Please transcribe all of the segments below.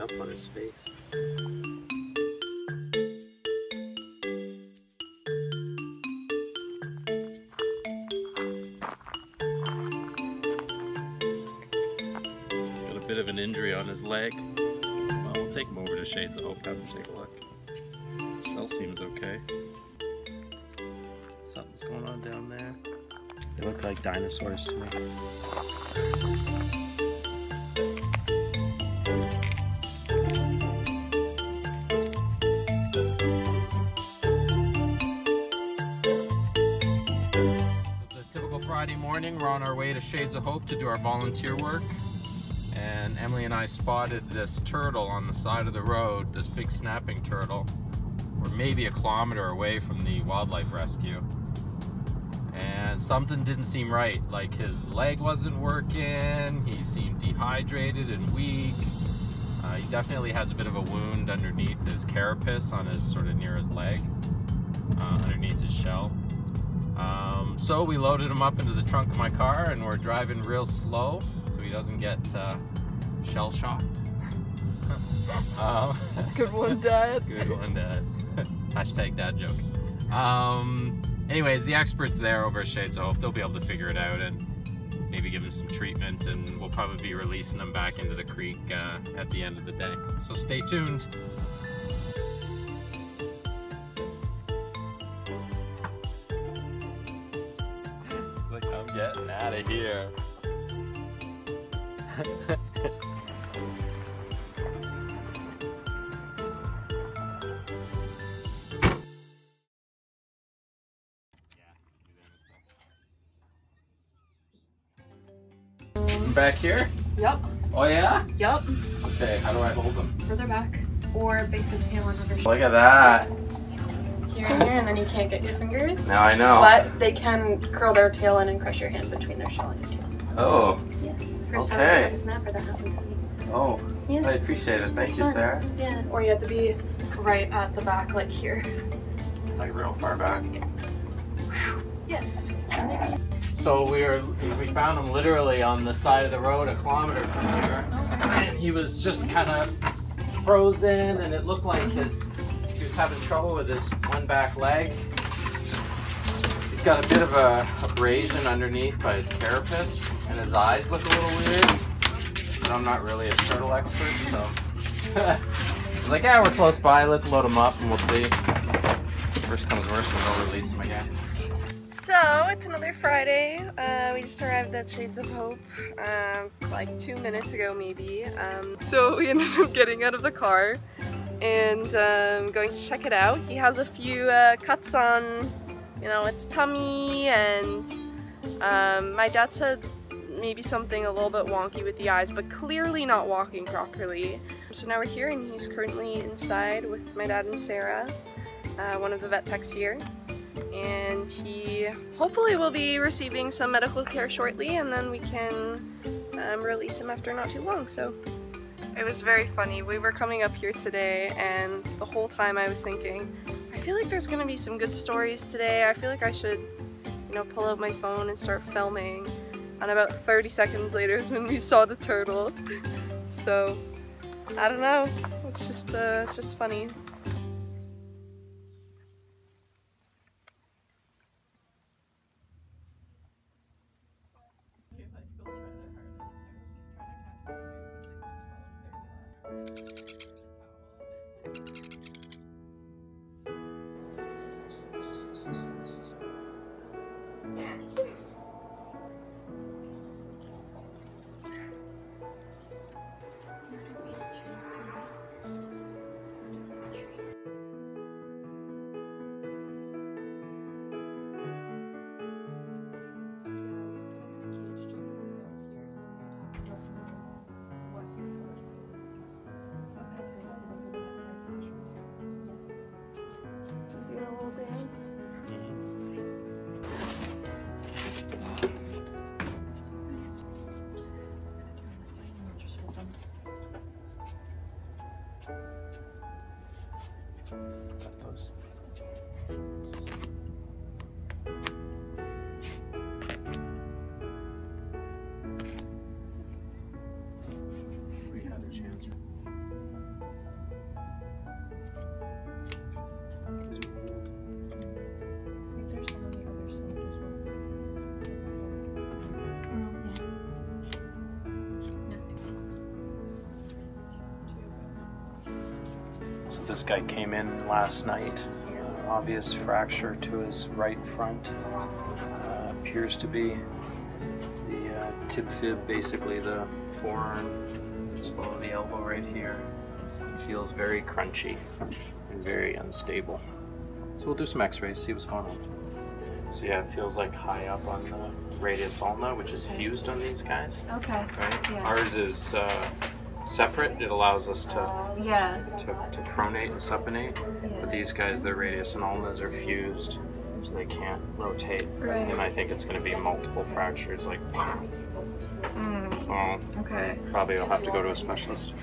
up on his face. He's got a bit of an injury on his leg. Well, we'll take him over to Shades of Hope, have him take a look. Shell seems okay. Something's going on down there. They look like dinosaurs to me. It's a typical Friday morning. We're on our way to Shades of Hope to do our volunteer work. And Emily and I spotted this turtle on the side of the road, this big snapping turtle. We're maybe a kilometer away from the wildlife rescue. And something didn't seem right, like his leg wasn't working, he seemed dehydrated and weak. He definitely has a bit of a wound underneath his carapace, on his sort of near his leg, underneath his shell. So we loaded him up into the trunk of my car and we're driving real slow so he doesn't get shell shocked. Good one, Dad. Good one, Dad. Hashtag dad joke. Anyways, the experts there over at Shades of Hope, they'll be able to figure it out and maybe give him some treatment, and we'll probably be releasing him back into the creek at the end of the day. So stay tuned. It's like, I'm getting out of here. Back here? Yep. Oh yeah? Yep. Okay, how do I hold them? Further back, or base his tail under. Look at that. Here and there, and then you can't get your fingers. Now I know. But they can curl their tail in and crush your hand between their shell and your tail. Oh. Yes. First time I got a snapper, that happened to me. Oh. Yes. I appreciate it. Thank you, Sarah. Yeah. Or you have to be right at the back, like here. Like real far back. Yes. So we found him literally on the side of the road, a kilometer from here, and he was just kind of frozen, and it looked like he was having trouble with his one back leg. He's got a bit of a abrasion underneath by his carapace, and his eyes look a little weird. But I'm not really a turtle expert, so like, yeah, we're close by. Let's load him up, and we'll see. First comes worst, and we'll release him again. So it's another Friday. We just arrived at Shades of Hope like 2 minutes ago maybe. So we ended up getting out of the car and going to check it out. He has a few cuts on, you know, its tummy, and my dad said maybe something a little bit wonky with the eyes, but clearly not walking properly. So now we're here and he's currently inside with my dad and Sarah, one of the vet techs here. And he hopefully will be receiving some medical care shortly, and then we can release him after not too long. So it was very funny. We were coming up here today, and the whole time I was thinking, I feel like there's gonna be some good stories today. I feel like I should, you know, pull out my phone and start filming. And about 30 seconds later is when we saw the turtle. So I don't know. It's just funny. We had a chance. This guy came in last night. Obvious fracture to his right front. Appears to be the tip fib, basically the forearm, just below the elbow right here. It feels very crunchy and very unstable. So we'll do some x-rays, see what's going on. So yeah, it feels like high up on the radius ulna, which is fused on these guys. Okay. Right? Yeah. Ours is separate. It allows us to pronate and supinate. Yeah. But these guys, their radius and ulnas are fused, so they can't rotate. Right. And I think it's going to be multiple fractures, like. So okay. Probably I'll have to go to a specialist.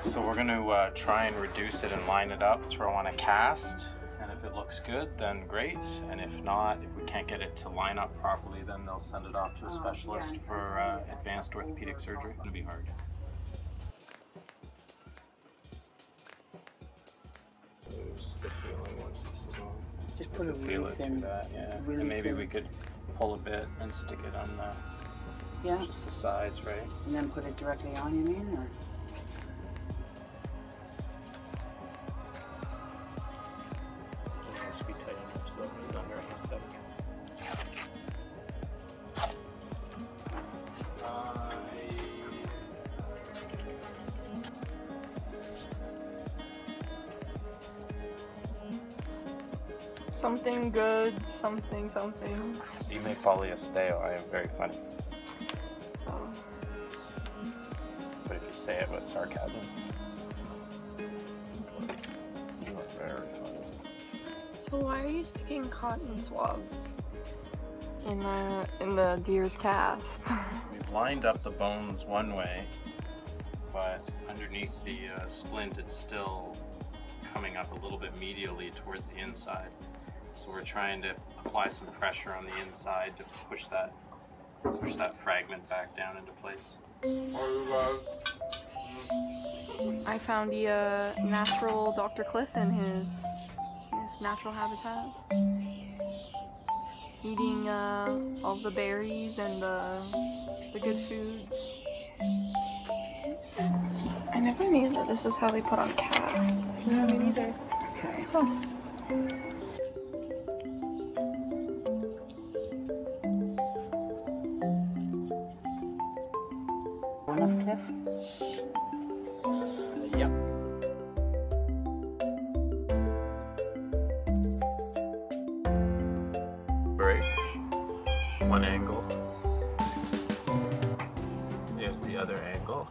So we're going to try and reduce it and line it up, throw on a cast, and if it looks good, then great, and if not, if we can't get it to line up properly, then they'll send it off to a specialist for advanced orthopedic surgery. It's going to be hard. Lose the feeling once this is on. Just put a feel it through that, yeah. Really, and maybe we could pull a bit and stick it on the, just the sides, right? And then put it directly on, you mean? Or? Be tight enough so that it's under anesthetic. Something good, something, something. You may polyesteo, I am very funny. Oh. But if you say it with sarcasm, you look very funny. So why are you sticking cotton swabs in the deer's cast? So we've lined up the bones one way, but underneath the splint, it's still coming up a little bit medially towards the inside. So we're trying to apply some pressure on the inside to push that fragment back down into place. I found the natural Dr. Cliff in his natural habitat, eating all the berries and the good foods. I never knew that this is how they put on casts. No, me neither. Okay. Oh. One of Cliff? Yep. One angle. There's the other angle.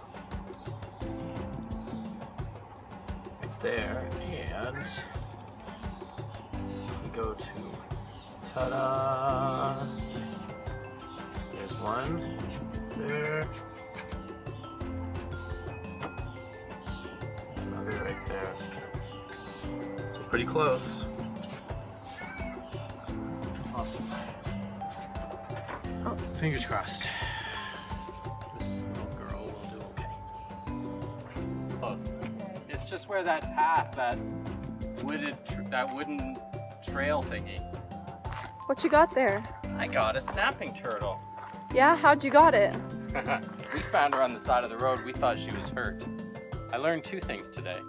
Right there, and we go to, ta-da! There's one, there, another right there. So pretty close. Awesome. Fingers crossed. This little girl will do okay. Close. It's just where that path, that wooden trail thingy. What you got there? I got a snapping turtle. Yeah, how'd you got it? We found her on the side of the road. We thought she was hurt. I learned two things today.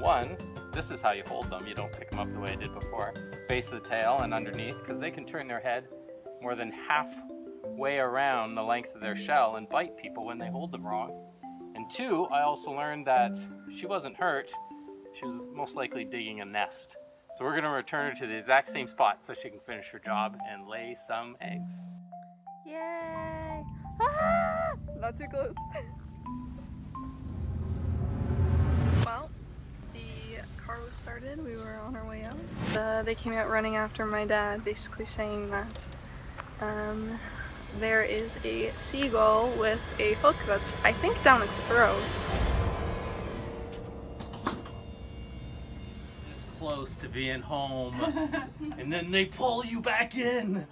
One, this is how you hold them. You don't pick them up the way I did before. Base of the tail and underneath, because they can turn their head more than halfway around the length of their shell and bite people when they hold them wrong. And two, I also learned that she wasn't hurt. She was most likely digging a nest. So we're gonna return her to the exact same spot so she can finish her job and lay some eggs. Yay! Ah! Not too close. Well, the car was started. We were on our way out. They came out running after my dad, basically saying that there is a seagull with a hook that's, I think, down its throat. It's close to being home. And then they pull you back in.